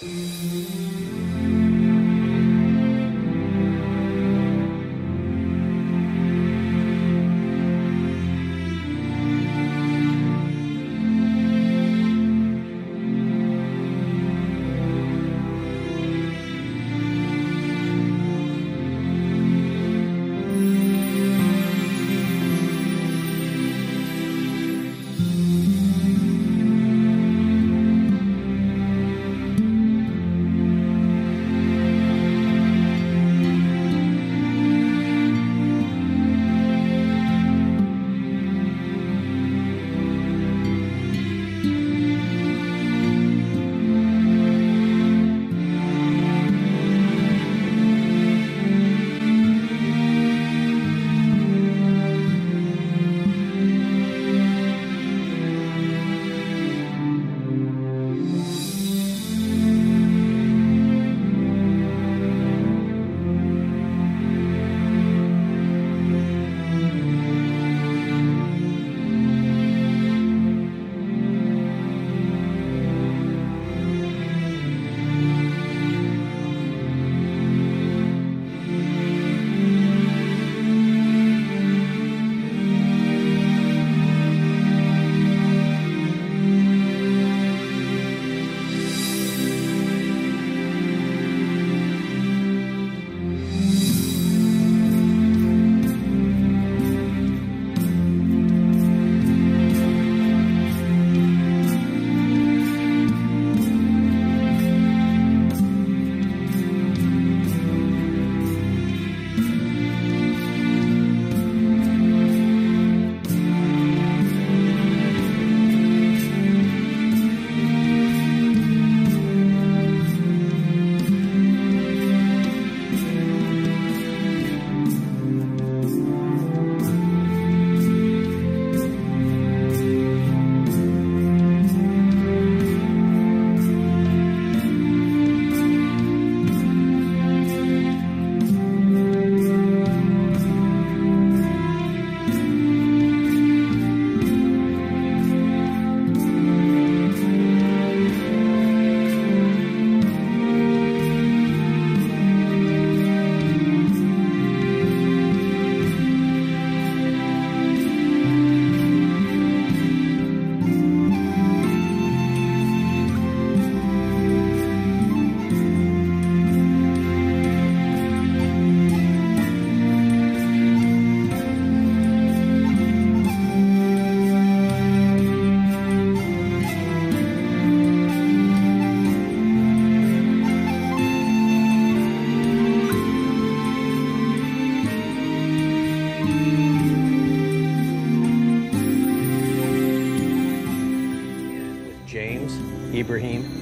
Ibrehem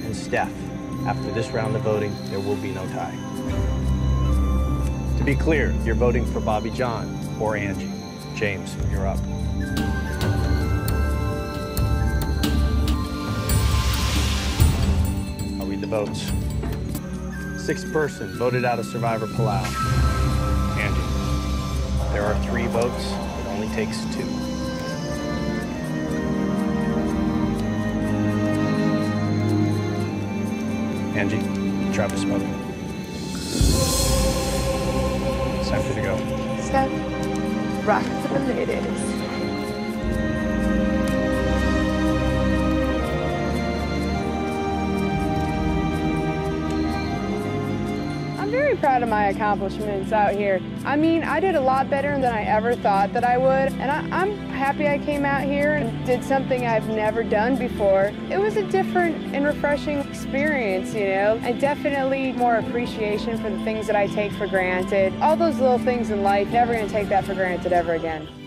and Steph. After this round of voting, there will be no tie. To be clear, you're voting for Bobby Jon or Angie. James, you're up. I'll read the votes. Sixth person voted out of Survivor Palau. Angie. There are 3 votes. It only takes 2. Angie, Travis Mother. It's time for you to go. Step. Rockets eliminated. I'm very proud of my accomplishments out here. I mean, I did a lot better than I ever thought that I would, and I'm happy I came out here and did something I've never done before. It was a different and refreshing experience, you know, and definitely more appreciation for the things that I take for granted. All those little things in life, never gonna take that for granted ever again.